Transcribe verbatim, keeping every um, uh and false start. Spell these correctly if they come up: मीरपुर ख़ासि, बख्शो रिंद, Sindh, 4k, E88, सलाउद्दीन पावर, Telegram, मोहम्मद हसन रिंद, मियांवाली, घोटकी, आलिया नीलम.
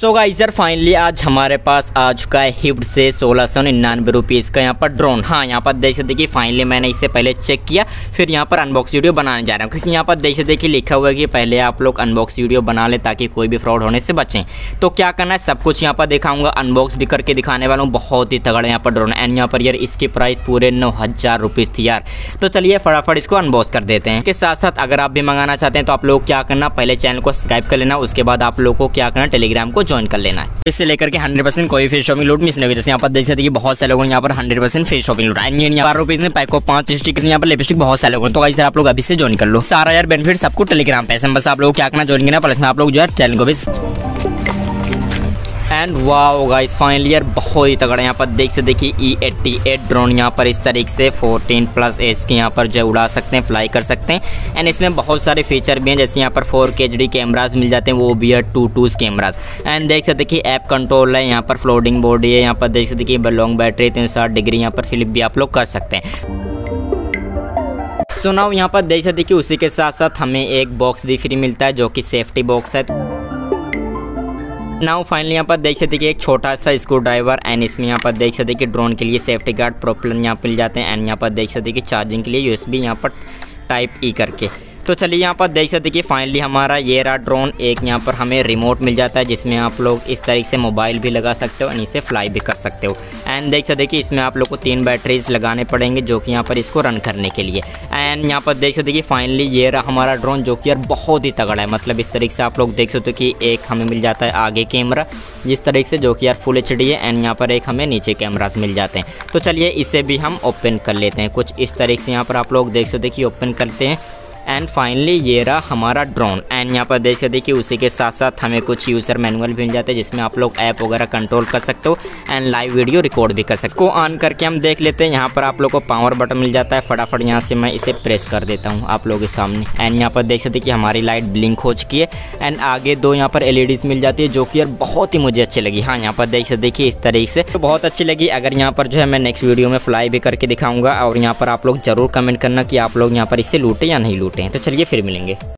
So guys यार finally आज हमारे पास आ चुका है हिब्ड से सोलह सौ निन्यानवे रुपये इसका यहाँ पर ड्रोन। हाँ यहाँ पर देख सकते कि फाइनली मैंने इससे पहले चेक किया, फिर यहाँ पर अनबॉक्स वीडियो बनाने जा रहा हूँ क्योंकि यहाँ पर देख सकते कि लिखा हुआ है कि पहले आप लोग अनबॉक्स वीडियो बना लें ताकि कोई भी फ्रॉड होने से बचें। तो क्या करना है सब कुछ यहाँ पर दिखाऊंगा, अनबॉक्स भी करके दिखाने वाला हूँ। बहुत ही तगड़ा यहाँ पर ड्रोन एंड यहाँ पर यार इसकी प्राइस पूरे नौ हज़ार रुपीज़ थी यार। तो चलिए फटाफट इसको अनबॉक्स कर देते हैं। इसके साथ साथ अगर आप भी मंगाना चाहते हैं तो आप लोग क्या करना, पहले चैनल को सब्सक्राइब कर लेना, उसके बाद आप लोग को क्या करना टेलीग्राम को ज्वाइन कर लेना है। इससे लेकर के हंड्रेड परसेंट कोई फ्री शॉपिंग लूट मिस नहीं होगी। जैसे यहाँ पर देख सकते हैं कि बहुत सारे लोगों ने यहाँ पर हंड्रेड परसेंट फ्री शॉपिंग लूट एंड यहाँ पर रुपीज में पैक को पांच स्टिक्स यहाँ पर लिपस्टिक बहुत सारे लोगों। तो गाइस आप लोग अभी से ज्वाइन कर लो, सारा यार बेनिफिट सबको टेलीग्राम पे है। बस आप लोग क्या करना ज्वाइन करना, प्लस में आप लोग जो है चैनल को भी। एंड वाओ गाइस फाइनली यार बहुत ही तगड़ा यहाँ पर देख से देखिए ई अठासी ड्रोन यहाँ पर इस तरीके से चौदह प्लस एस के यहाँ पर जो उड़ा सकते हैं, फ्लाई कर सकते हैं। एंड इसमें बहुत सारे फीचर भी हैं, जैसे यहाँ पर फोर के एच डी कैमराज मिल जाते हैं, वो भी है टू टूज कैमराज। एंड देख सकते कि ऐप कंट्रोल है, यहाँ पर फ्लोटिंग बॉडी है, यहाँ पर देख सकते कि लॉन्ग बैटरी तीन सौ साठ डिग्री यहाँ पर फ्लिप भी आप लोग कर सकते हैं। सो नाउ यहाँ पर देख सकते कि उसी के साथ साथ हमें एक बॉक्स भी फ्री मिलता है जो कि सेफ्टी बॉक्स है। नाउ फाइनली यहाँ पर देख सकते कि एक छोटा सा स्क्रू ड्राइवर एंड इसमें यहाँ पर देख सकते कि ड्रोन के लिए सेफ्टी गार्ड प्रोपेलर यहाँ पर मिल जाते हैं। एंड यहाँ पर देख सकते कि चार्जिंग के लिए यूएसबी यहाँ पर टाइप ई करके। तो चलिए यहाँ पर देख सकते कि फाइनली हमारा ये रहा ड्रोन। एक यहाँ पर हमें रिमोट मिल जाता है जिसमें आप लोग इस तरीके से मोबाइल भी लगा सकते हो एंड इसे फ्लाई भी कर सकते हो। एंड देख सकते कि इसमें आप लोग को तीन बैटरीज लगाने पड़ेंगे जो कि यहाँ पर इसको रन करने के लिए। एंड यहाँ पर देख सकते कि फाइनली ये रहा हमारा ड्रोन जो कि यार बहुत ही तगड़ा है। मतलब इस तरीके से आप लोग देख सकते हो कि एक हमें मिल जाता है आगे कैमरा जिस तरीके से जो कि यार फुल एच डी है एंड यहाँ पर एक हमें नीचे कैमराज मिल जाते हैं। तो चलिए इसे भी हम ओपन कर लेते हैं। कुछ इस तरीके से यहाँ पर आप लोग देख सकते कि ओपन करते हैं एंड फाइनली ये रहा हमारा ड्रोन। एंड यहाँ पर देख सकते कि उसी के साथ साथ हमें कुछ यूज़र मैनुअल भी मिल जाते हैं जिसमें आप लोग ऐप वगैरह कंट्रोल कर सकते हो एंड लाइव वीडियो रिकॉर्ड भी कर सकते हो। इसको ऑन करके हम देख लेते हैं। यहाँ पर आप लोग को पावर बटन मिल जाता है, फटाफट यहाँ से मैं इसे प्रेस कर देता हूँ आप लोगों के सामने। एंड यहाँ पर देख सकते कि हमारी लाइट ब्लिंक हो चुकी है एंड आगे दो यहाँ पर एल ई डीज मिल जाती है जो कि यार बहुत ही मुझे अच्छी लगी। हाँ यहाँ पर देख सकते कि इस तरीके से तो बहुत अच्छी लगी। अगर यहाँ पर जो है मैं नेक्स्ट वीडियो में फ्लाई भी करके दिखाऊँगा और यहाँ पर आप लोग ज़रूर कमेंट करना कि आप लोग यहाँ पर इसे लूटें या नहीं लूटें। तो चलिए फिर मिलेंगे।